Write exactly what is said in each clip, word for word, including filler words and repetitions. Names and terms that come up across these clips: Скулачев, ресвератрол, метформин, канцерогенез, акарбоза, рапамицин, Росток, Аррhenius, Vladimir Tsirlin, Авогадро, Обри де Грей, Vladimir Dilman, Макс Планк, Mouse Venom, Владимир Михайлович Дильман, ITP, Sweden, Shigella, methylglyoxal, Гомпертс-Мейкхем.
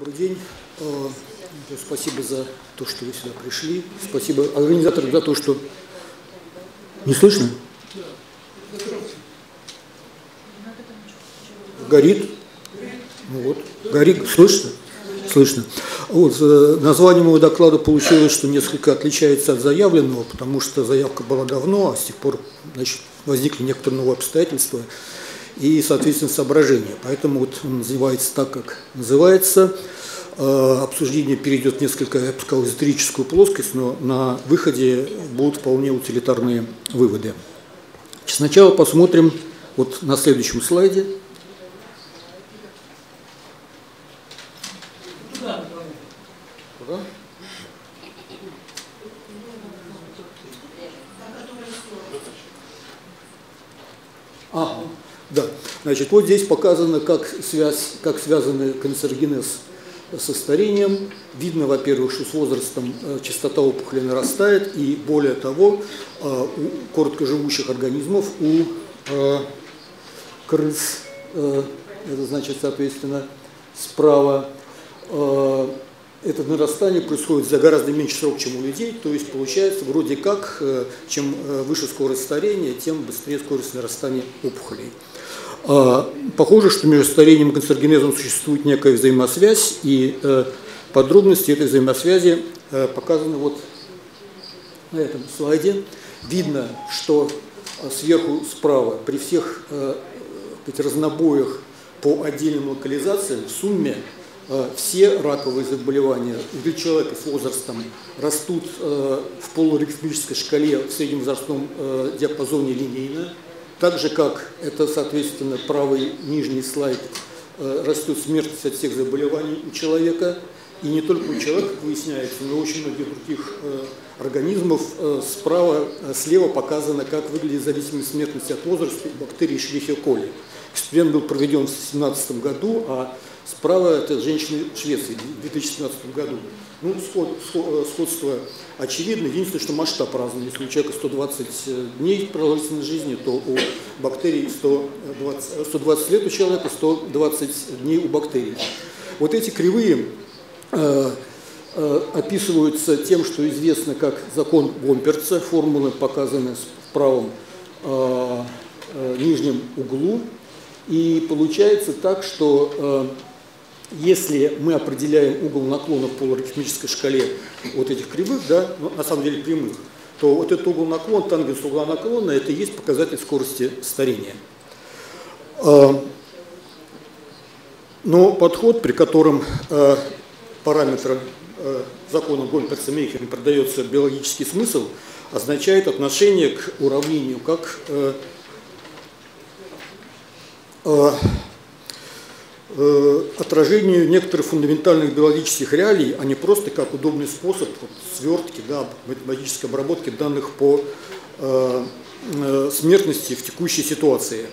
Добрый день. Спасибо за то, что вы сюда пришли. Спасибо организаторам за то, что... Не слышно? Горит? Ну вот. Горит. Слышно? Слышно. Вот, название моего доклада получилось, что несколько отличается от заявленного, потому что заявка была давно, а с тех пор, значит, возникли некоторые новые обстоятельства и, соответственно, соображения. Поэтому вот он называется так, как называется. Обсуждение перейдет в несколько, я бы сказал, эзотерическую плоскость, но на выходе будут вполне утилитарные выводы. Сначала посмотрим вот на следующем слайде. А, да. Значит, вот здесь показано, как, связь, как связаны канцерогенез со старением. Видно, во-первых, что с возрастом частота опухоли нарастает, и более того, у короткоживущих организмов, у крыс, это значит, соответственно, справа, это нарастание происходит за гораздо меньше срок, чем у людей, то есть получается вроде как, чем выше скорость старения, тем быстрее скорость нарастания опухолей. Похоже, что между старением и канцерогенезом существует некая взаимосвязь, и подробности этой взаимосвязи показаны вот на этом слайде. Видно, что сверху справа при всех разнобоях по отдельным локализациям в сумме все раковые заболевания у человека с возрастом растут в полуритмической шкале в средневозрастном диапазоне линейно, так же как это, соответственно, правый нижний слайд, растет смертность от всех заболеваний у человека, и не только у человека, как выясняется, но и очень многих других организмов. Справа, слева показано, как выглядит зависимость смертности от возраста бактерии Shigella coli. Эксперимент был проведен в две тысячи семнадцатом году, а справа это женщины Швеции в две тысячи семнадцатом году. Ну, сходство очевидно. Единственное, что масштаб разный. Если у человека сто двадцать дней продолжительной жизни, то у бактерий сто двадцать, сто двадцать лет у человека, сто двадцать дней у бактерий. Вот эти кривые э, э, описываются тем, что известно как закон Гомперца. Формулы показаны в правом э, э, нижнем углу. И получается так, что э, если мы определяем угол наклона в полуарифметической шкале вот этих кривых, да, ну, на самом деле прямых, то вот этот угол наклона, тангенс угла наклона, это и есть показатель скорости старения. Э, но подход, при котором э, параметры э, закона Гомпертса-Мейхема придается биологический смысл, означает отношение к уравнению как э, отражению некоторых фундаментальных биологических реалий, а не просто как удобный способ вот, свертки, да, математической обработки данных по э, э, смертности в текущей ситуации.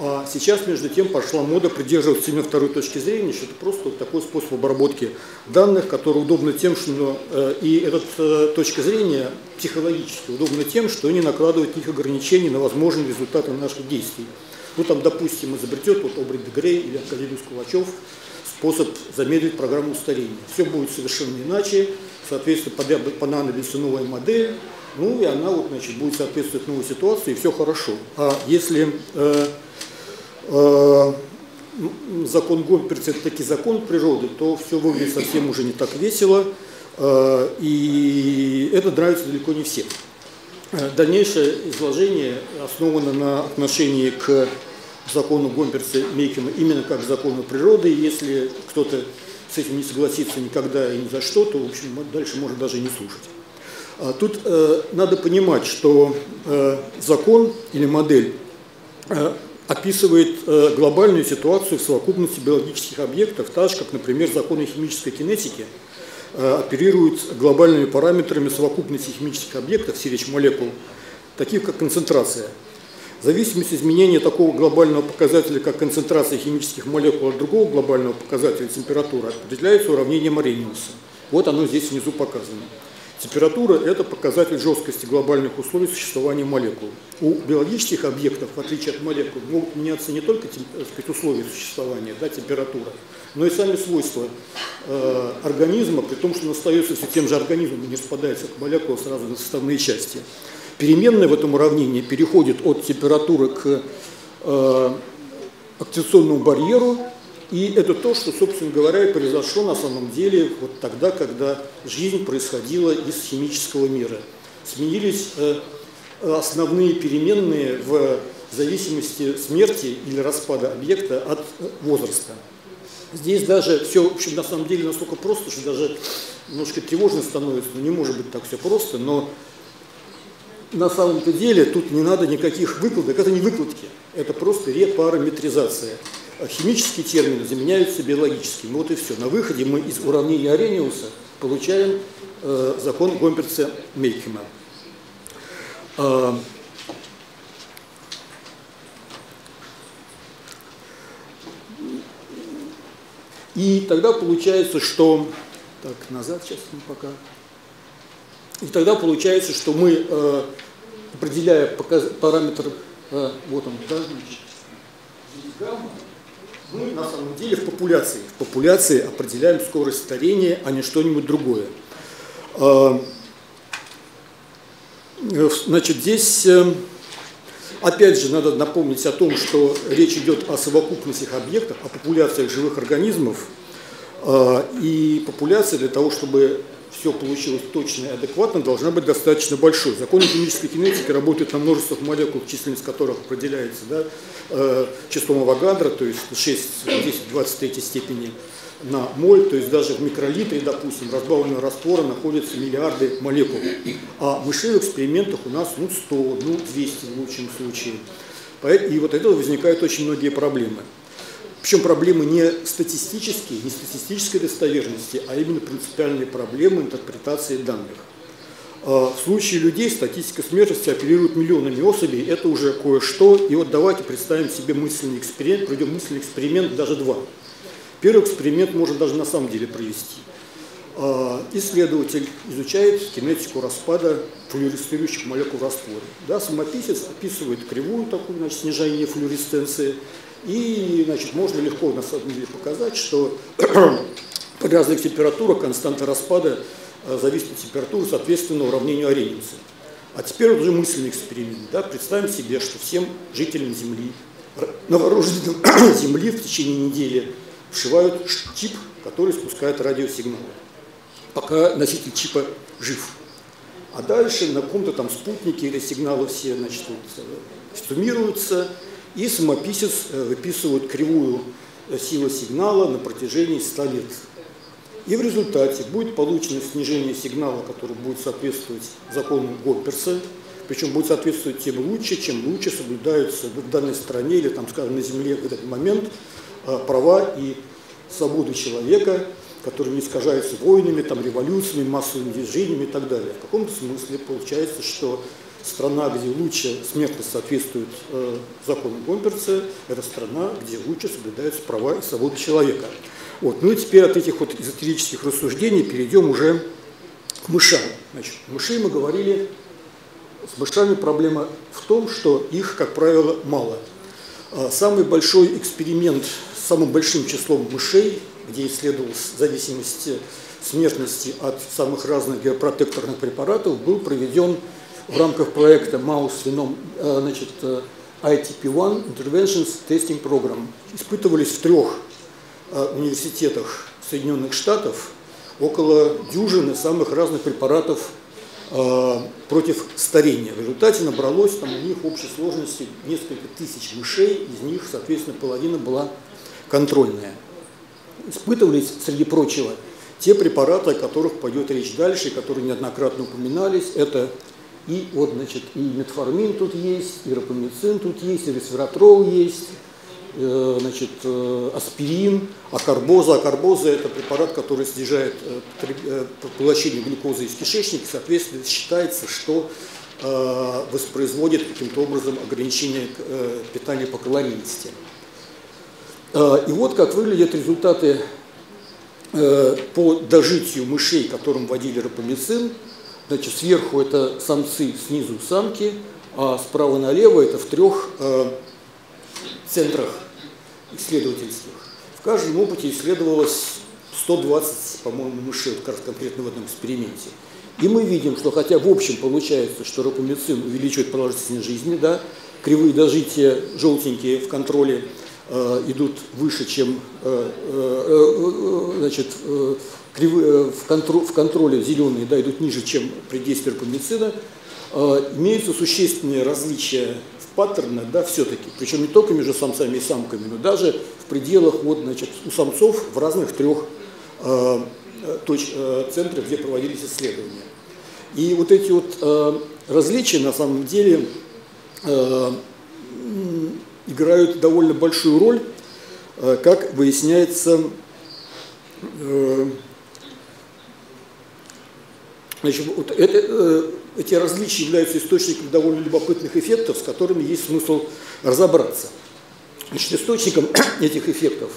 А сейчас, между тем, пошла мода придерживаться именно второй точки зрения, что это просто вот такой способ обработки данных, который удобно тем, что э, и эта э, точка зрения психологически удобна тем, что не накладывает никаких ограничений на возможные результаты наших действий. Ну, там, допустим, изобретет вот Обри де Грей или Академик Скулачев способ замедлить программу старения. Все будет совершенно иначе, соответственно, понадобится новая модель, ну, и она вот, значит, будет соответствовать новой ситуации, и все хорошо. А если э, э, закон Гомперца – это таки закон природы, то все выглядит совсем уже не так весело, э, и это нравится далеко не всем. Дальнейшее изложение основано на отношении к закону Гомперца-Мейхема именно как закону природы. Если кто-то с этим не согласится никогда и ни за что, то, в общем, дальше можно даже не слушать. Тут э, надо понимать, что э, закон или модель э, описывает э, глобальную ситуацию в совокупности биологических объектов, так же, как, например, законы химической кинетики оперируют глобальными параметрами совокупности химических объектов, серич молекул, таких как концентрация. Зависимость изменения такого глобального показателя, как концентрация химических молекул от другого глобального показателя, температура, определяется уравнением Аррhениуса. Вот оно здесь внизу показано. Температура – это показатель жесткости глобальных условий существования молекул. У биологических объектов, в отличие от молекул, могут меняться не только, так сказать, условия существования, да, температура, но и сами свойства э, организма, при том, что он остается все тем же организмом и не спадается от молекулы сразу на составные части. Переменная в этом уравнении переходит от температуры к э, активационному барьеру, и это то, что, собственно говоря, и произошло на самом деле вот тогда, когда жизнь происходила из химического мира. Сменились э, основные переменные в зависимости смерти или распада объекта от возраста. Здесь даже все, в общем, на самом деле настолько просто, что даже немножко тревожно становится, но не может быть так все просто, но на самом-то деле тут не надо никаких выкладок, это не выкладки, это просто репараметризация. Химические термины заменяются биологическими, вот и все. На выходе мы из уравнения Аррhenius получаем э, закон Гомпертса-Мейкхема. Э, и тогда получается, что... Так, назад сейчас мы пока... И тогда получается, что мы, э, определяя показ... параметр... Э, вот он, да, значит, гамма, мы на самом деле в популяции. В популяции определяем скорость старения, а не что-нибудь другое. Значит, здесь опять же надо напомнить о том, что речь идет о совокупностях объектов, о популяциях живых организмов. И популяция для того, чтобы все получилось точно и адекватно, должна быть достаточно большой. Законы химической кинетики работают на множествах молекул, численность которых определяется, да, э, числом Авогадро, то есть шесть в десять в двадцать третьей степени на моль, то есть даже в микролитре, допустим, разбавленного раствора находятся миллиарды молекул. А мышей в экспериментах у нас ну, сто, ну, двести в лучшем случае. И вот от этого возникают очень многие проблемы. Причем проблемы не статистические, не статистической достоверности, а именно принципиальные проблемы интерпретации данных. В случае людей статистика смертности оперирует миллионами особей, это уже кое-что. И вот давайте представим себе мысленный эксперимент, пройдем мысленный эксперимент даже два. Первый эксперимент можно даже на самом деле провести. Исследователь изучает кинетику распада флуоресцирующих молекул в растворе. Да, самописец описывает кривую такую, значит, снижение флуоресценции. И, значит, можно легко на самом деле показать, что при разных температурах константа распада зависит от температуры, соответственно, уравнению Аррhenius. А теперь уже мысленный эксперимент. Да? Представим себе, что всем жителям Земли, новорожденным Земли в течение недели вшивают чип, который спускает радиосигналы, пока носитель чипа жив. А дальше на каком-то там спутнике или сигналы все, значит, суммируются, и самописец выписывает кривую силы сигнала на протяжении ста лет. И в результате будет получено снижение сигнала, которое будет соответствовать закону Гомперса, причем будет соответствовать тем лучше, чем лучше соблюдаются в данной стране или, там, скажем, на Земле в этот момент права и свободы человека, которые не искажаются войнами, там, революциями, массовыми движениями и так далее. В каком-то смысле получается, что страна, где лучше смертность соответствует э, закону Гомперца, это страна, где лучше соблюдаются права и свободы человека. Вот. Ну и теперь от этих вот эзотерических рассуждений перейдем уже к мышам. Значит, мыши мы говорили, с мышами проблема в том, что их, как правило, мало. Самый большой эксперимент с самым большим числом мышей, где исследовалась зависимость смертности от самых разных геопротекторных препаратов, был проведен в рамках проекта Mouse Venom, значит, ай ти пи один Interventions Testing Program. Испытывались в трех университетах Соединенных Штатов около дюжины самых разных препаратов против старения. В результате набралось там у них в общей сложности несколько тысяч мышей, из них, соответственно, половина была контрольная. Испытывались, среди прочего, те препараты, о которых пойдет речь дальше, которые неоднократно упоминались, это И вот, значит, и метформин тут есть, и рапамицин тут есть, и ресвератрол есть, э, значит, э, аспирин, акарбоза. Акарбоза – это препарат, который снижает э, поглощение глюкозы из кишечника, соответственно, считается, что э, воспроизводит каким-то образом ограничение э, питания по калорийности. Э, и вот как выглядят результаты э, по дожитию мышей, которым вводили рапамицин. Значит, сверху это самцы, снизу самки, а справа налево это в трех э, центрах исследовательских. В каждом опыте исследовалось сто двадцать, по-моему, мышей вот конкретно в этом эксперименте. И мы видим, что хотя в общем получается, что рапамицин увеличивает продолжительность жизни, да, кривые дожития желтенькие в контроле э, идут выше, чем э, э, значит, э, кривые, в, контр в контроле зеленые, да, идут ниже, чем при действии рапамицина, э, имеются существенные различия паттерна, да, все-таки, причем не только между самцами и самками, но даже в пределах вот, значит, у самцов в разных трех э, точ, э, центрах, где проводились исследования. И вот эти вот э, различия на самом деле э, играют довольно большую роль, э, как выясняется, э, значит, вот это... Э, Эти различия являются источником довольно любопытных эффектов, с которыми есть смысл разобраться. Значит, источником этих эффектов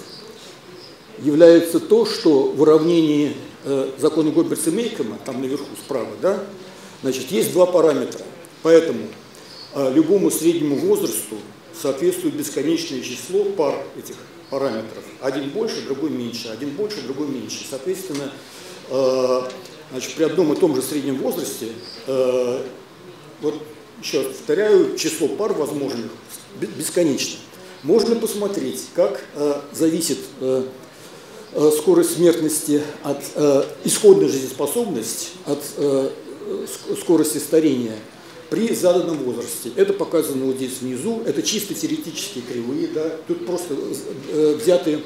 является то, что в уравнении э, закона Гомпертса-Мейкема, там наверху справа, да, значит, есть два параметра. Поэтому э, любому среднему возрасту соответствует бесконечное число пар этих параметров. Один больше, другой меньше, один больше, другой меньше. Соответственно, э, Значит, при одном и том же среднем возрасте, э, вот еще раз повторяю, число пар возможных бесконечно. Можно посмотреть, как э, зависит э, скорость смертности от э, исходной жизнеспособности, от э, скорости старения при заданном возрасте. Это показано вот здесь внизу, это чисто теоретические кривые, да, тут просто э, взятые...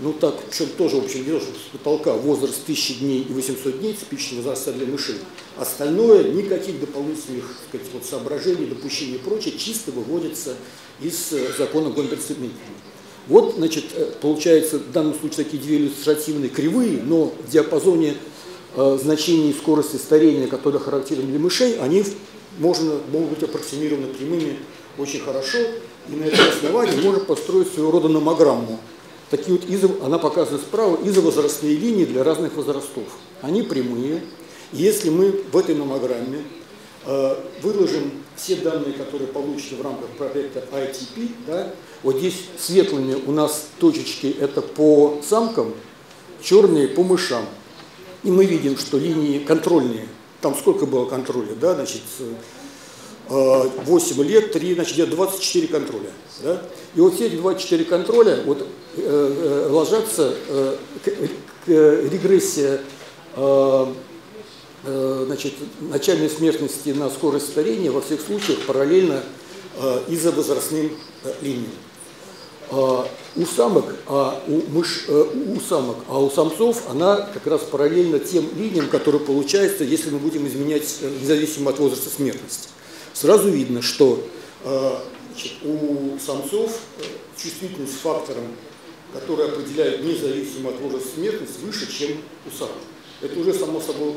Ну так, причем тоже, в общем, берешь с потолка возраст тысячи дней и восемьсот дней, типичного возраста для мышей. Остальное, никаких дополнительных, так сказать, вот, соображений, допущений и прочее, чисто выводится из закона Гомпертса-Мейкема. Вот, значит, получается, в данном случае такие две иллюстративные кривые, но в диапазоне э, значений скорости старения, которые характерны для мышей, они можно, могут быть аппроксимированы прямыми очень хорошо, и на этом основании можно построить своего рода номограмму. Такие вот изо, она показана справа, изовозрастные линии для разных возрастов. Они прямые. Если мы в этой номограмме э, выложим все данные, которые получены в рамках проекта ай ти пи, да, вот здесь светлыми у нас точечки это по самкам, черные по мышам. И мы видим, что линии контрольные, там сколько было контроля, да, значит, восемь лет, три, значит, двадцать четыре контроля. Да? И вот все эти двадцать четыре контроля вот, э, э, ложатся, э, к, э, регрессия э, э, значит, начальной смертности на скорость старения во всех случаях параллельно э, изовозрастным э, линиям. Э, у самок, а у, мыш, э, у самок, а у самцов она как раз параллельно тем линиям, которые получаются, если мы будем изменять независимо от возраста смертности. Сразу видно, что э, значит, у самцов чувствительность фактором, который определяет независимо от возраста смертности, выше, чем у самок. Это уже само, собой,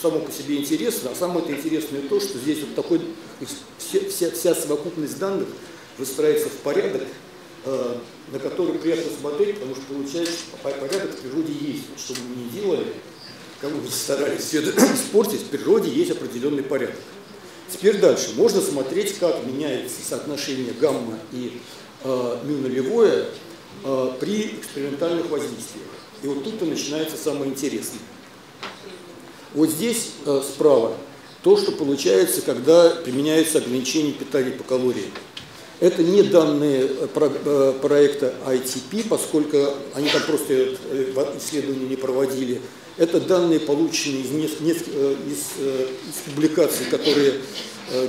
само по себе интересно, а самое интересное то, что здесь вот такой, вся, вся, вся совокупность данных выстраивается в порядок, э, на который приятно смотреть, потому что получается, что порядок в природе есть. Что бы мы ни делали, кому бы старались все это испортить, в природе есть определенный порядок. Теперь дальше. Можно смотреть, как меняется соотношение гамма и э, мю нулевое э, при экспериментальных воздействиях. И вот тут-то начинается самое интересное. Вот здесь э, справа то, что получается, когда применяются ограничения питания по калориям. Это не данные про, э, проекта ай ти пи, поскольку они там просто исследования не проводили. Это данные, полученные из, из, из, из публикаций, которые,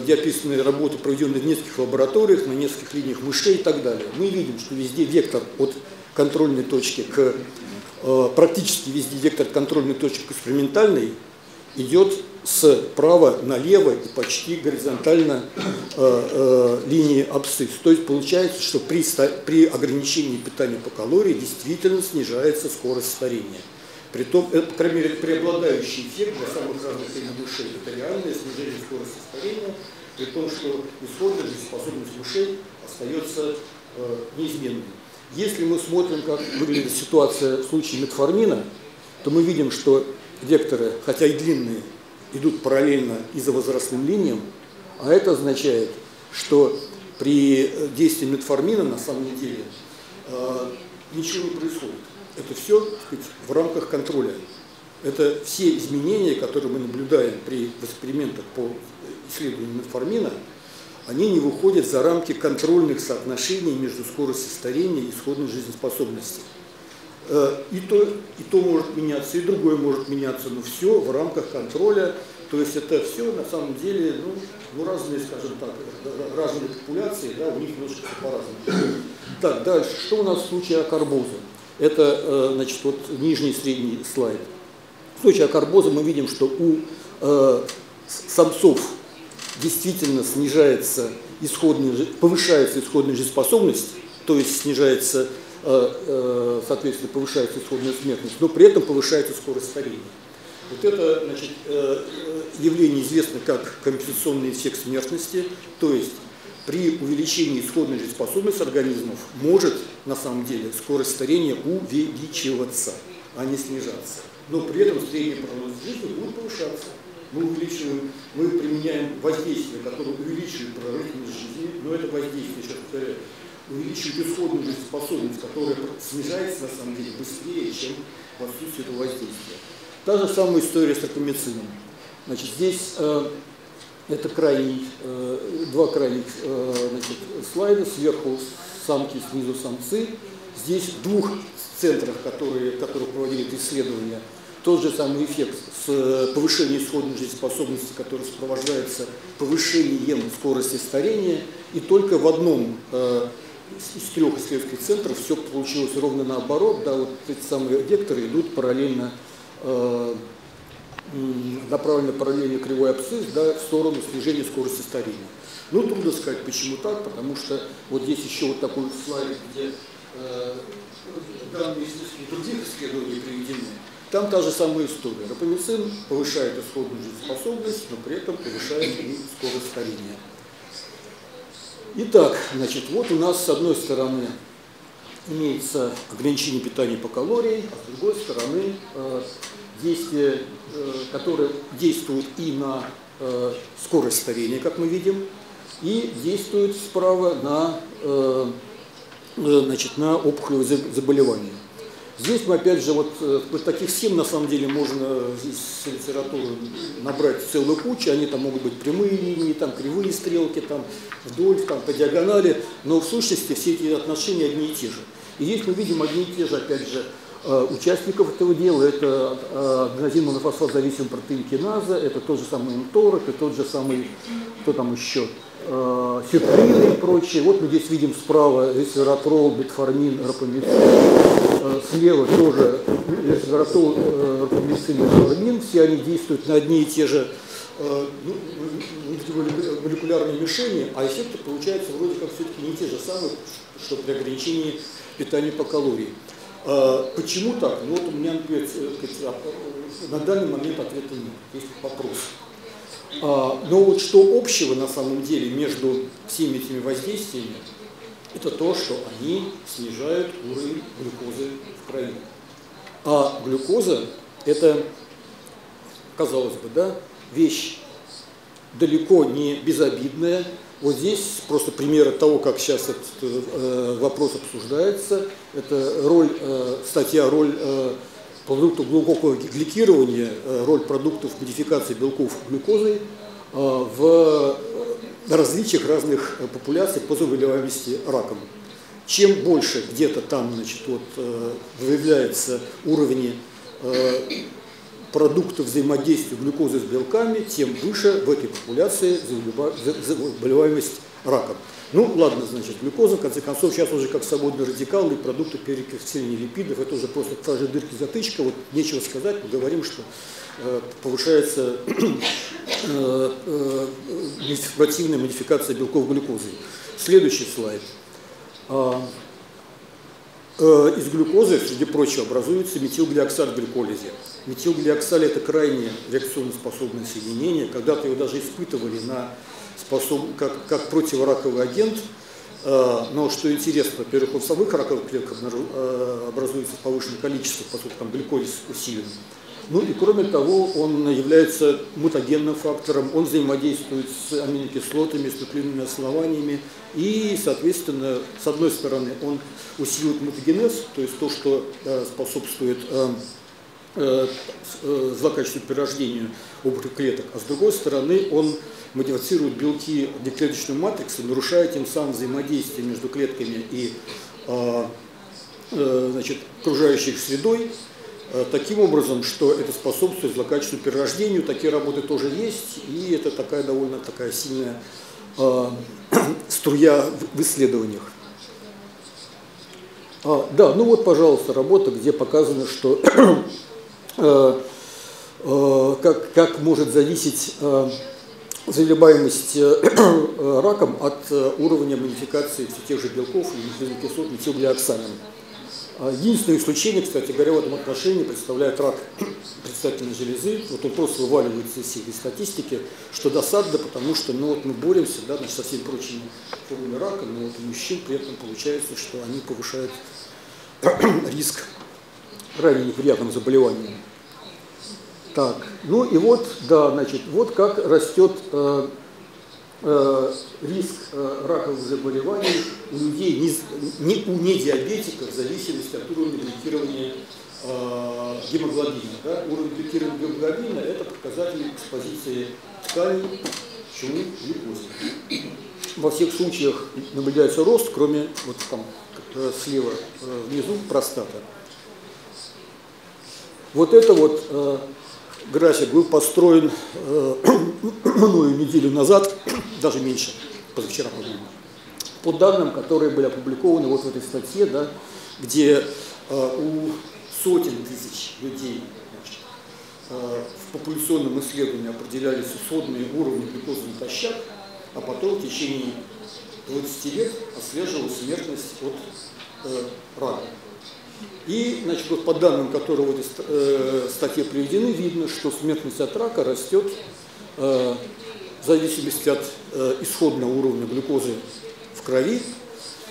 где описаны работы, проведенные в нескольких лабораториях, на нескольких линиях мышей и так далее. Мы видим, что везде вектор от контрольной точки к, практически везде вектор от контрольной точки к экспериментальной идет справа налево и почти горизонтально э, э, линии абсцисс. То есть получается, что при, при ограничении питания по калории действительно снижается скорость старения. Притом, это, по крайней мере, преобладающий эффект для самых разных линий мышей – это реальное снижение скорости старения, при том, что исходная жизнеспособность мышей остается э, неизменной. Если мы смотрим, как выглядит ситуация в случае метформина, то мы видим, что векторы, хотя и длинные, идут параллельно изовозрастным линиям, а это означает, что при действии метформина на самом деле э, ничего не происходит. это все, так сказать, в рамках контроля. Это все изменения, которые мы наблюдаем при экспериментах по исследованию метформина, они не выходят за рамки контрольных соотношений между скоростью старения и исходной жизнеспособностью. И то, и то может меняться, и другое может меняться, но все в рамках контроля. То есть это все на самом деле, ну, ну разные, скажем так, разные популяции, да, у них немножко по-разному. Так, дальше, что у нас в случае акарбоза? Это, значит, вот нижний и средний слайд. В случае акарбоза мы видим, что у э, самцов действительно снижается исходная, повышается исходная жизнеспособность, то есть снижается, э, э, соответственно, повышается исходная смертность, но при этом повышается скорость старения. Вот это, значит, явление известно как компенсационный эффект смертности, то есть при увеличении исходной жизнеспособности организмов может на самом деле скорость старения увеличиваться, а не снижаться. Но при этом средняя продолжительность жизни будет повышаться. Мы увеличиваем, мы применяем воздействие, которое увеличивает продолжительность жизни, но это воздействие, сейчас повторяю, увеличивает исходную жизнеспособность, которая снижается на самом деле быстрее, чем в отсутствии этого воздействия. Та же самая история с тропомицином. Значит, здесь э, это крайний, э, два крайних э, значит, слайда, сверху самки, снизу самцы. Здесь в двух центрах, которые, которые проводили это исследование, тот же самый эффект с повышением исходной жизнеспособности, который сопровождается повышением скорости старения, и только в одном э, из трех исследовательских центров все получилось ровно наоборот, да, вот эти самые векторы идут параллельно, направлено параллельно кривой абсцисс, да, в сторону снижения скорости старения. Ну, трудно сказать, почему так, потому что вот здесь еще вот такой слайд, где э, данные из других исследований приведены. Там та же самая история. Ропамицин повышает исходную жизнеспособность, но при этом повышает и скорость старения. Итак, значит, вот у нас с одной стороны имеется ограничение питания по калории, а с другой стороны э, действия, э, которые действуют и на э, скорость старения, как мы видим, и действуют справа на, э, значит, на опухолевые заболевания. Здесь мы опять же, вот, вот таких схем на самом деле можно из литературы набрать целую кучу, они там могут быть прямые линии, там кривые стрелки, там вдоль, там по диагонали, но в сущности все эти отношения одни и те же. И здесь мы видим одни и те же, опять же, участников этого дела, это аденозин-монофосфат-зависимый протеин киназа, это тот же самый мторок, это тот же самый, кто там еще, сертрины и прочее. Вот мы здесь видим справа ресвератрол, бетформин, ропамицин. Слева тоже ресвератрол, ропамицин, бетформин. Все они действуют на одни и те же ну, молекулярные мишени, а эффекты получаются вроде как все-таки не те же самые, что при ограничении питания по калории. Почему так? Ну вот у меня, например, на данный момент ответа нет. Есть вопрос. Но вот что общего на самом деле между всеми этими воздействиями, это то, что они снижают уровень глюкозы в крови. А глюкоза – это, казалось бы, да, вещь далеко не безобидная. Вот здесь просто примеры того, как сейчас этот э, вопрос обсуждается. Это роль, э, статья «Роль э, продуктов глубокого гликирования, роль продуктов модификации белков глюкозой в различиях разных популяций по заболеваемости раком. Чем больше где-то там, значит, вот, выявляется уровень продуктов взаимодействия глюкозы с белками, тем выше в этой популяции заболеваемость раком. Ну, ладно, значит, глюкоза, в конце концов, сейчас уже как свободный радикал и продукты перекоксиления липидов, это уже просто та же дырки-затычка, вот нечего сказать, мы говорим, что э, повышается э, э, несепаративная модификация белков глюкозой. Следующий слайд. А, э, из глюкозы, среди прочего, образуется метилглиоксаль в глюколизе. Метилглиоксаль – это крайне реакционноспособное соединение, когда-то его даже испытывали на... Способ, как, как противораковый агент, э, но что интересно, во-первых, у самых раковых клеток образуется повышенное количество, поскольку там гликолиз усилен, Ну и кроме того, он является мутагенным фактором, он взаимодействует с аминокислотами, с нуклеиновыми основаниями, и, соответственно, с одной стороны, он усиливает мутагенез, то есть то, что способствует злокачественному перерождению опухолевых клеток, а с другой стороны, он модифицирует белки внеклеточной матрицы, нарушая тем самым взаимодействие между клетками и значит, окружающей их средой, таким образом, что это способствует злокачественному перерождению. Такие работы тоже есть, и это такая довольно такая сильная э, струя в исследованиях. А, да, ну вот, пожалуйста, работа, где показано, что э, э, как, как может зависеть э, заболеваемость э, раком от э, уровня модификации все тех же белков и аминокислот мethylglyoxal. Единственное исключение, кстати говоря, в этом отношении представляет рак предстательной железы. Вот он просто вываливается из всей статистики, что досадно, потому что ну, вот мы боремся да, значит, со всеми прочими формами рака, но вот у мужчин при этом получается, что они повышают риск крайне неприятным заболеваниям. Так, ну и вот, да, значит, вот как растет э, э, риск э, раковых заболеваний у людей, не, не, у недиабетиков, в зависимости от уровня пикирования э, гемоглобина. Да? Уровень пикирования гемоглобина – это показатель экспозиции тканей, чему глюкозе. Во всех случаях наблюдается рост, кроме вот там слева э, внизу простата. Вот это вот э, график был построен э, мною неделю назад, даже меньше, позавчера, по-моему, по данным, которые были опубликованы вот в этой статье, да, где э, у сотен тысяч людей значит, э, в популяционном исследовании определялись исходные уровни глюкозы натощак, а потом в течение двадцати лет отслеживалась смертность от э, рака. И, значит, вот по данным, которые в этой э, статье приведены, видно, что смертность от рака растет э, в зависимости от э, исходного уровня глюкозы в крови.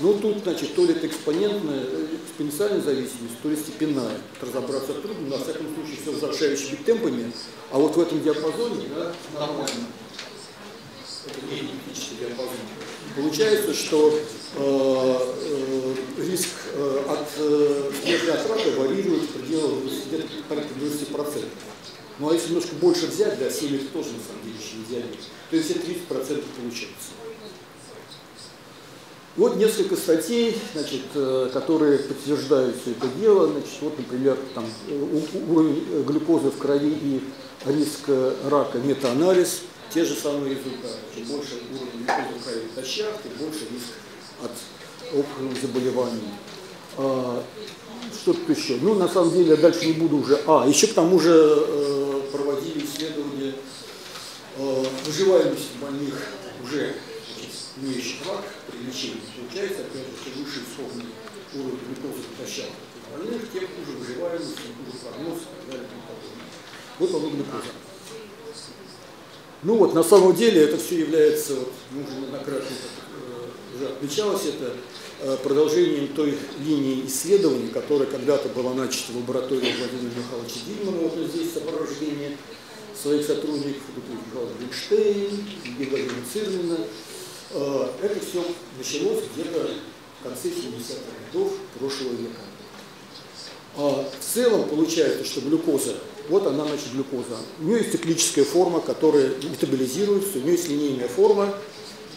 Но тут, значит, то ли это экспонентная, экспоненциальная зависимость, то ли степенная. Разобраться трудно, на всяком случае, все возвращающими темпами. А вот в этом диапазоне, да, нормально. Это не критический диапазон. Получается, что э, э, риск э, от э, смерти от рака варьирует в пределах порядка двадцати процентов. Ну а если немножко больше взять, да, семь это тоже на самом деле еще идеально, то есть все тридцать процентов получается. Вот несколько статей, значит, э, которые подтверждают все это дело. Значит, вот, например, там, уровень глюкозы в крови и риск рака, метаанализ. Те же самые результаты. Чем больше уровень глюкозы в крови натощак, тем больше риск от опухолевых заболеваний. А, что тут еще? Ну, на самом деле, я дальше не буду уже. А, еще к тому же э, проводили исследования э, выживаемости больных, уже имеющих рак при лечении. Получается, опять же, чем выше исходный уровень глюкозы натощак больных, тем хуже выживаемость, тем хуже прогноз и так далее. Вот подобный пример. Ну вот, на самом деле, это все является, вот, ну, уже неоднократно э, уже отмечалось, это э, продолжением той линии исследований, которая когда-то была начата в лаборатории Владимира Михайловича Дильмана, вот здесь сопровождение своих сотрудников, Риckstein, Владимира Цирлина. Э, это все началось где-то в конце семидесятых годов прошлого века. А в целом получается, что глюкоза, вот она, значит, глюкоза. У нее есть циклическая форма, которая метаболизируется, у нее есть линейная форма,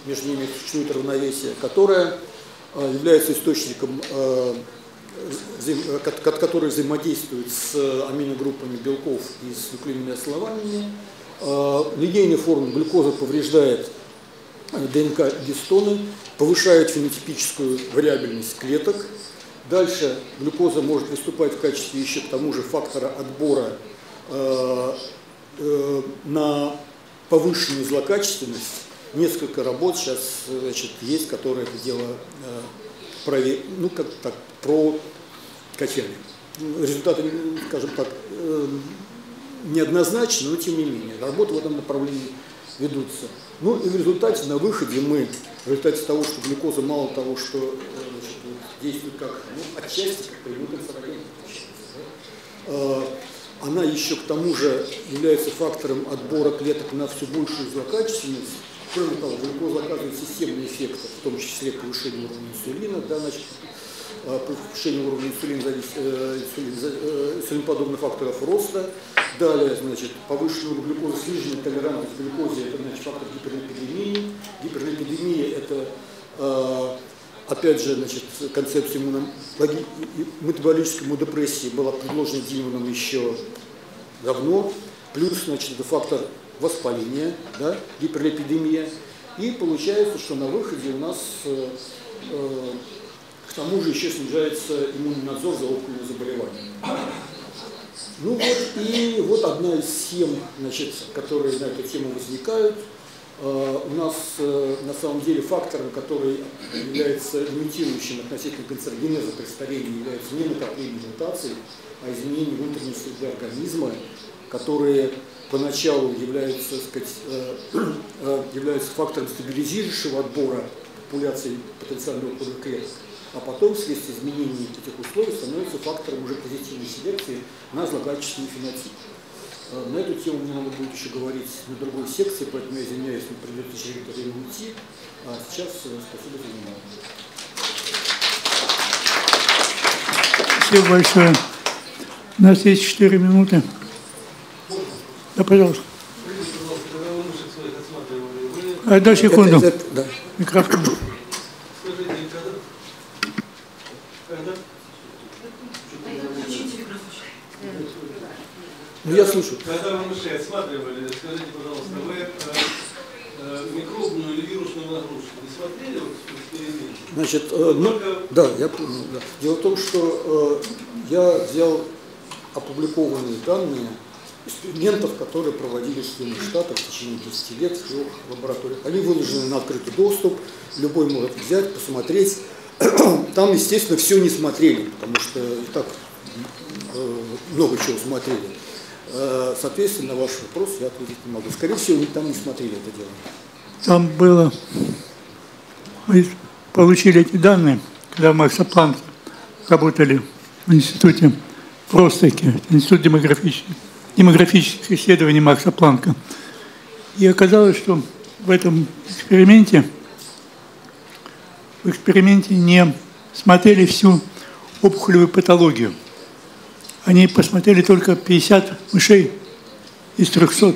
между ними существует равновесие, которая является источником, который взаимодействует с аминогруппами белков и с нуклеиновыми основаниями. Линейная форма глюкоза повреждает ДНК-гистоны, повышает фенотипическую вариабельность клеток. Дальше глюкоза может выступать в качестве еще к тому же фактора отбора на повышенную злокачественность. Несколько работ сейчас, значит, есть, которые это дело провер... ну, как так, про качели. Результаты, скажем так, неоднозначны, но тем не менее. Работы в этом направлении ведутся. Ну и в результате, на выходе мы, в результате того, что глюкоза мало того, что значит, действует как, ну, отчасти, как прямой канцероген, она еще к тому же является фактором отбора клеток на все большую злокачественность. Кроме того, глюкоза оказывает системный эффект, в том числе повышение уровня инсулина. Да, значит, повышение уровня инсулина зависит от инсулиноподобных факторов роста. Далее, значит, повышенный уровень глюкозы, сниженная толерантность к глюкозе, это, значит, фактор гиперлипидемии. Гиперлипидемия – это, опять же, значит, концепция метаболической иммунодепрессии была предложена Дильманом еще давно. Плюс, значит, это фактор воспаления, да, гиперлипидемия. И получается, что на выходе у нас э, э, к тому же еще снижается иммунный надзор за опухолевыми заболеваниями. Ну вот, и вот одна из схем, значит, которые на эту тему возникают. Uh, у нас uh, на самом деле фактором, который является лимитирующим относительно канцерогенеза при старении, является не накопление мутаций, а изменение внутренней среды организма, которые поначалу являются, сказать, uh, uh, являются фактором стабилизирующего отбора популяций потенциальных опухолевых клеток, а потом вследствие изменений этих условий становится фактором уже позитивной селекции на злокачественный фенотип. На эту тему мне надо будет еще говорить на другой секции, поэтому я извиняюсь, мне придется через это время уйти. А сейчас спасибо за внимание. Спасибо большое. У нас есть четыре минуты. Можно? Да, пожалуйста. Скажите, пожалуйста, когда вы мышек своих осматривали, вы... А, да, секунду. Это, это, да. Микрофон. Скажите, когда... Когда... Ну, я слушаю. Когда вы мышей осматривали, скажите, пожалуйста, вы э, микробную или вирусную нагрузку не смотрели вот, в эксперименте? Значит, э, ну, только... да, я понял. Да. Дело в том, что э, я взял опубликованные данные экспериментов, которые проводились в Соединенных Штатах в течение десяти лет в трех лабораториях. Они выложены на открытый доступ, любой может взять, посмотреть. Там, естественно, все не смотрели, потому что и так э, много чего смотрели. Соответственно, на ваш вопрос я ответить не могу. Скорее всего, там не смотрели это дело. Там было... Мы получили эти данные, когда мы с Планком работали в институте в Ростоке, институт демографических, демографических исследований Макса Планка. И оказалось, что в этом эксперименте, в эксперименте не смотрели всю опухолевую патологию. Они посмотрели только пятьдесят мышей из трёхсот.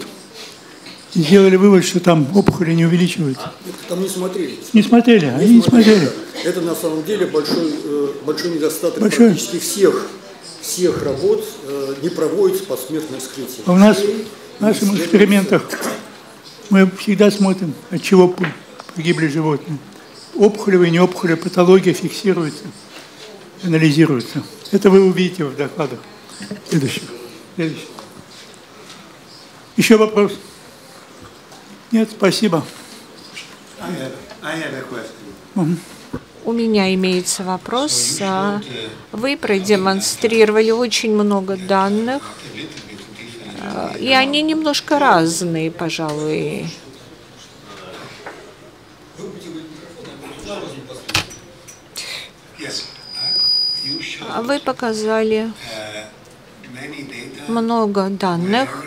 И сделали вывод, что там опухоли не увеличиваются. Там не смотрели. Не смотрели, не они смотрели. не смотрели. Это на самом деле большой, большой недостаток большой. Практически всех, всех работ не проводится посмертное вскрытие. А у нас в наших экспериментах мы всегда смотрим, от чего погибли животные. Опухолевые и неопухолевые патологии фиксируются, анализируются. Это вы увидите в докладах. Следующий. Следующий. Еще вопрос? Нет, спасибо. У меня имеется вопрос. Вы продемонстрировали очень много данных, и они немножко разные, пожалуй. Вы показали много данных,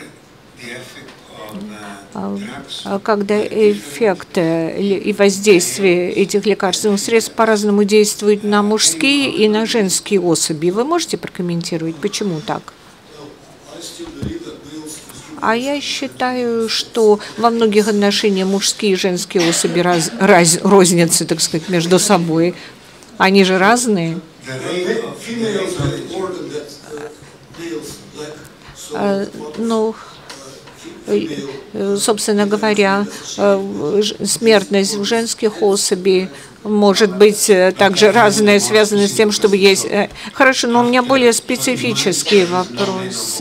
когда эффекты и воздействие этих лекарственных средств по-разному действуют на мужские и на женские особи. Вы можете прокомментировать, почему так? А я считаю, что во многих отношениях мужские и женские особи раз, раз, рознятся, так сказать, между собой. Они же разные. Ну, собственно говоря, смертность в женских особей может быть также разная, связана с тем, чтобы есть... Хорошо, но у меня более специфический вопрос.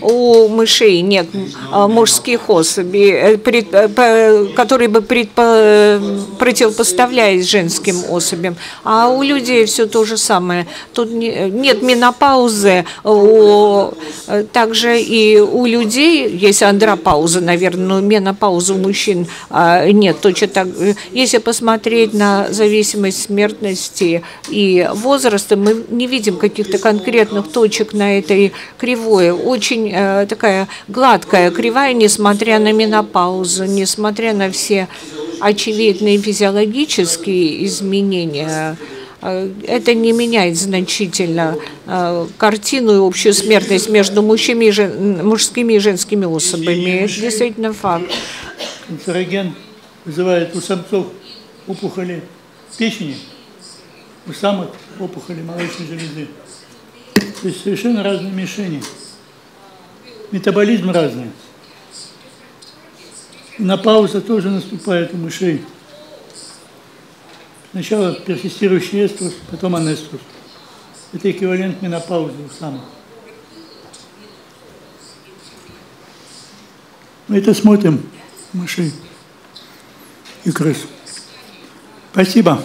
У мышей нет мужских особей, которые бы противопоставлялись женским особям. А у людей все то же самое. Тут нет менопаузы. Также и у людей есть андропауза, наверное, но менопаузы у мужчин нет. Точно так. Если посмотреть на зависимость, смертности и возраста. Мы не видим каких-то конкретных точек на этой кривой. Очень э, такая гладкая кривая, несмотря на менопаузу, несмотря на все очевидные физиологические изменения. Это не меняет значительно картину и общую смертность между мужчинами и жен... мужскими и женскими особами. Это действительно факт. Канцероген вызывает у самцов опухоли печени, у самок опухоли молочной железы. То есть совершенно разные мишени. Метаболизм разный. Менопауза тоже наступает у мышей. Сначала персистирующий эструс, потом анеструс. Это эквивалент менопаузы у самок. Мы это смотрим, мышей и крыс. Спасибо.